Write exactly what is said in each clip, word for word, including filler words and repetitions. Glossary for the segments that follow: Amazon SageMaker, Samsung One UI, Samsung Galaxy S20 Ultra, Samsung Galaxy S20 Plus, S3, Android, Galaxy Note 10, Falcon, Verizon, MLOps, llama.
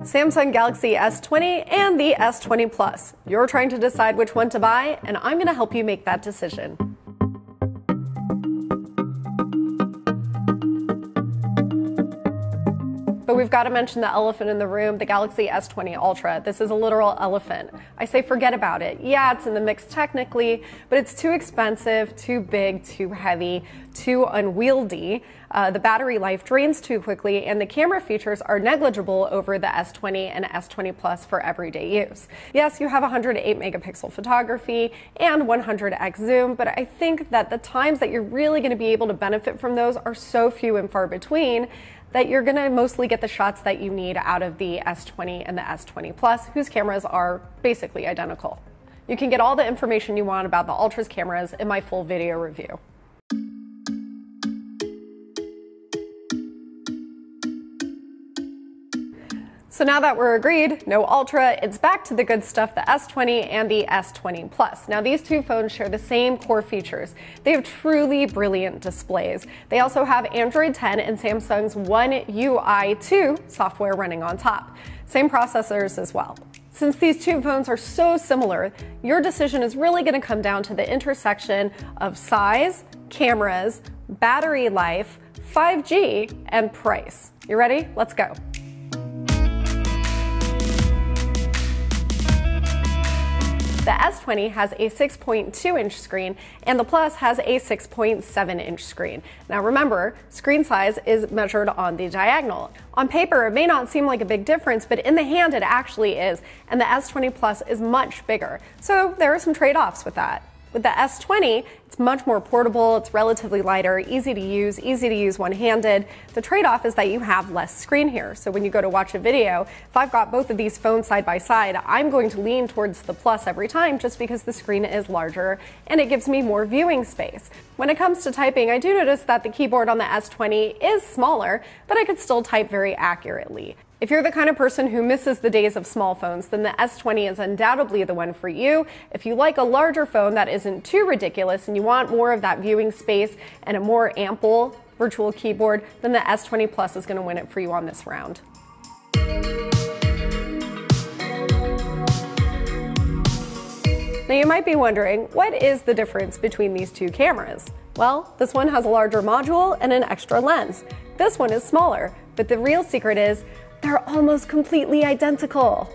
Samsung Galaxy S twenty and the S twenty Plus. You're trying to decide which one to buy, and I'm going to help you make that decision. But we've got to mention the elephant in the room, the Galaxy S twenty Ultra. This is a literal elephant. I say forget about it. Yeah, it's in the mix technically, but it's too expensive, too big, too heavy, too unwieldy. Uh, the battery life drains too quickly, and the camera features are negligible over the S twenty and S twenty Plus for everyday use. Yes, you have one hundred eight megapixel photography and one hundred X zoom, but I think that the times that you're really going to be able to benefit from those are so few and far between that you're gonna mostly get the shots that you need out of the S twenty and the S twenty Plus, whose cameras are basically identical. You can get all the information you want about the Ultra's cameras in my full video review. So now that we're agreed, no Ultra, it's back to the good stuff, the S twenty and the S twenty Plus. Now these two phones share the same core features. They have truly brilliant displays. They also have Android ten and Samsung's One U I two software running on top. Same processors as well. Since these two phones are so similar, your decision is really going to come down to the intersection of size, cameras, battery life, five G, and price. You ready? Let's go. The S twenty has a six point two inch screen, and the Plus has a six point seven inch screen. Now remember, screen size is measured on the diagonal. On paper, it may not seem like a big difference, but in the hand it actually is, and the S twenty Plus is much bigger. So there are some trade-offs with that. With the S twenty, it's much more portable, it's relatively lighter, easy to use, easy to use one-handed. The trade-off is that you have less screen here. So when you go to watch a video, if I've got both of these phones side by side, I'm going to lean towards the Plus every time just because the screen is larger and it gives me more viewing space. When it comes to typing, I do notice that the keyboard on the S twenty is smaller, but I could still type very accurately. If you're the kind of person who misses the days of small phones, then the S twenty is undoubtedly the one for you. If you like a larger phone that isn't too ridiculous and you want more of that viewing space and a more ample virtual keyboard, then the S twenty Plus is going to win it for you on this round. Now you might be wondering, what is the difference between these two cameras? Well, this one has a larger module and an extra lens. This one is smaller, but the real secret is, they're almost completely identical.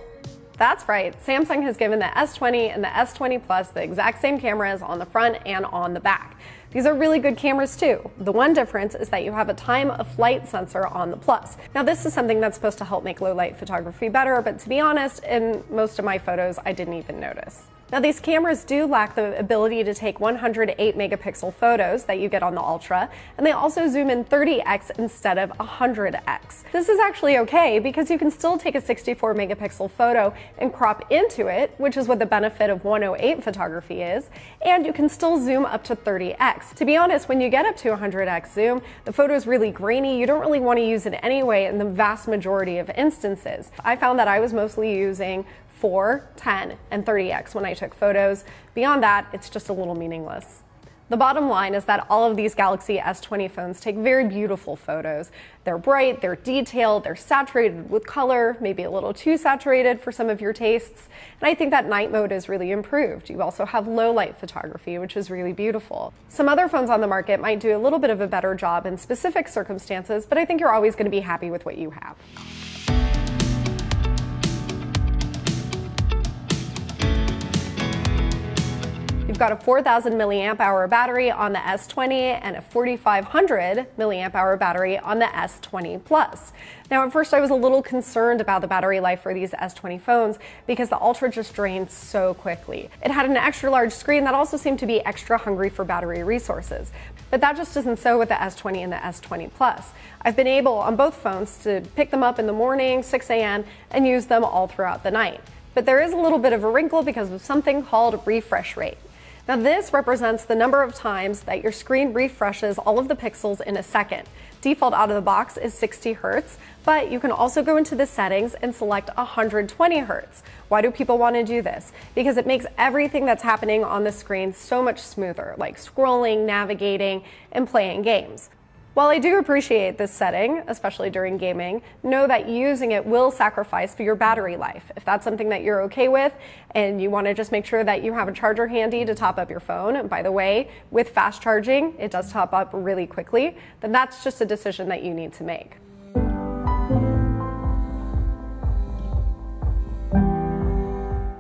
That's right, Samsung has given the S twenty and the S twenty Plus the exact same cameras on the front and on the back. These are really good cameras too. The one difference is that you have a time of flight sensor on the Plus. Now this is something that's supposed to help make low light photography better, but to be honest, in most of my photos, I didn't even notice. Now these cameras do lack the ability to take one hundred eight megapixel photos that you get on the Ultra, and they also zoom in thirty X instead of one hundred X. This is actually okay because you can still take a sixty-four megapixel photo and crop into it, which is what the benefit of one oh eight photography is, and you can still zoom up to thirty X. To be honest, when you get up to one hundred X zoom, the photo is really grainy. You don't really want to use it anyway in the vast majority of instances. I found that I was mostly using four, ten, and thirty X when I took photos. Beyond that, it's just a little meaningless. The bottom line is that all of these Galaxy S twenty phones take very beautiful photos. They're bright, they're detailed, they're saturated with color, maybe a little too saturated for some of your tastes. And I think that night mode is really improved. You also have low light photography, which is really beautiful. Some other phones on the market might do a little bit of a better job in specific circumstances, but I think you're always going to be happy with what you have. You've got a four thousand milliamp hour battery on the S twenty and a forty-five hundred milliamp hour battery on the S twenty Plus. Now at first I was a little concerned about the battery life for these S twenty phones because the Ultra just drained so quickly. It had an extra large screen that also seemed to be extra hungry for battery resources. But that just isn't so with the S twenty and the S twenty Plus. I've been able on both phones to pick them up in the morning, six A M, and use them all throughout the night. But there is a little bit of a wrinkle because of something called refresh rate. Now this represents the number of times that your screen refreshes all of the pixels in a second. Default out of the box is sixty hertz, but you can also go into the settings and select one hundred twenty hertz. Why do people want to do this? Because it makes everything that's happening on the screen so much smoother, like scrolling, navigating, and playing games. While I do appreciate this setting, especially during gaming, know that using it will sacrifice for your battery life. If that's something that you're okay with and you want to just make sure that you have a charger handy to top up your phone, and by the way, with fast charging, it does top up really quickly, then that's just a decision that you need to make.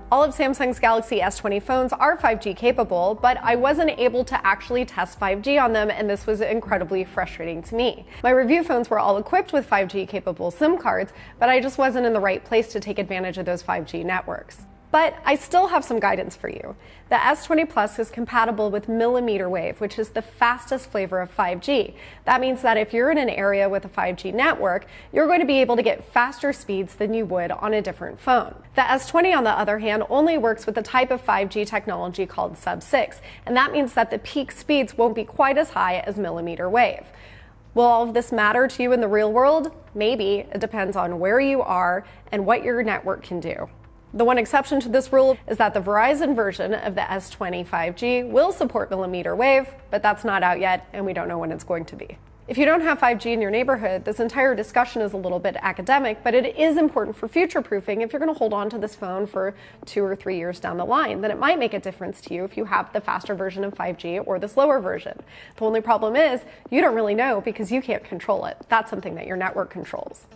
All of Samsung's Galaxy S twenty phones are five G capable, but I wasn't able to actually test five G on them, and this was incredibly frustrating to me. My review phones were all equipped with five G capable SIM cards, but I just wasn't in the right place to take advantage of those five G networks. But I still have some guidance for you. The S twenty Plus is compatible with millimeter wave, which is the fastest flavor of five G. That means that if you're in an area with a five G network, you're going to be able to get faster speeds than you would on a different phone. The S twenty, on the other hand, only works with a type of five G technology called sub six, and that means that the peak speeds won't be quite as high as millimeter wave. Will all of this matter to you in the real world? Maybe. It depends on where you are and what your network can do. The one exception to this rule is that the Verizon version of the S twenty five G will support millimeter wave, but that's not out yet, and we don't know when it's going to be. If you don't have five G in your neighborhood, this entire discussion is a little bit academic, but it is important for future-proofing. If you're going to hold on to this phone for two or three years down the line, then it might make a difference to you if you have the faster version of five G or the slower version. The only problem is you don't really know because you can't control it. That's something that your network controls.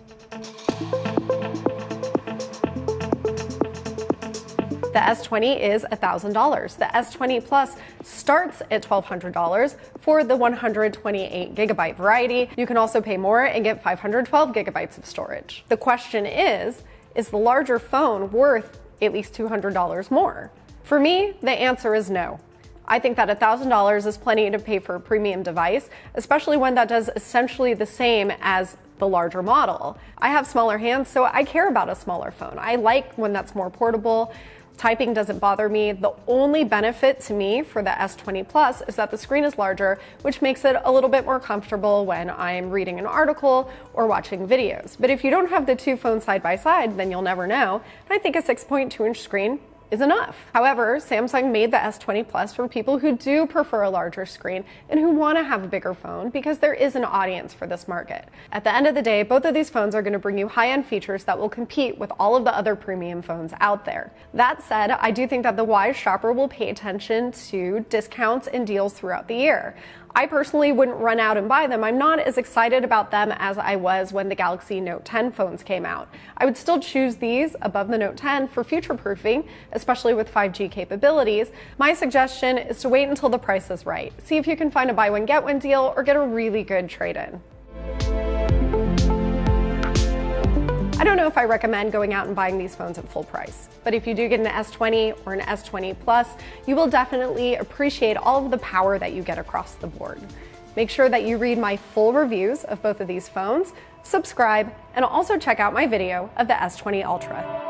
The S twenty is one thousand dollars. The S twenty Plus starts at one thousand two hundred dollars for the one hundred twenty-eight gigabyte variety. You can also pay more and get five hundred twelve gigabytes of storage. The question is, is the larger phone worth at least two hundred dollars more? For me, the answer is no. I think that one thousand dollars is plenty to pay for a premium device, especially one that does essentially the same as the larger model. I have smaller hands, so I care about a smaller phone. I like one that's more portable. Typing doesn't bother me. The only benefit to me for the S twenty Plus is that the screen is larger, which makes it a little bit more comfortable when I'm reading an article or watching videos. But if you don't have the two phones side by side, then you'll never know. I think a six point two inch screen is enough. However, Samsung made the S twenty Plus for people who do prefer a larger screen and who want to have a bigger phone because there is an audience for this market. At the end of the day, both of these phones are going to bring you high-end features that will compete with all of the other premium phones out there. That said, I do think that the wise shopper will pay attention to discounts and deals throughout the year. I personally wouldn't run out and buy them. I'm not as excited about them as I was when the Galaxy Note ten phones came out. I would still choose these above the Note ten for future-proofing, especially with five G capabilities. My suggestion is to wait until the price is right. See if you can find a buy one, get one deal or get a really good trade-in. I don't know if I recommend going out and buying these phones at full price, but if you do get an S twenty or an S twenty Plus, you will definitely appreciate all of the power that you get across the board. Make sure that you read my full reviews of both of these phones, subscribe, and also check out my video of the S twenty Ultra.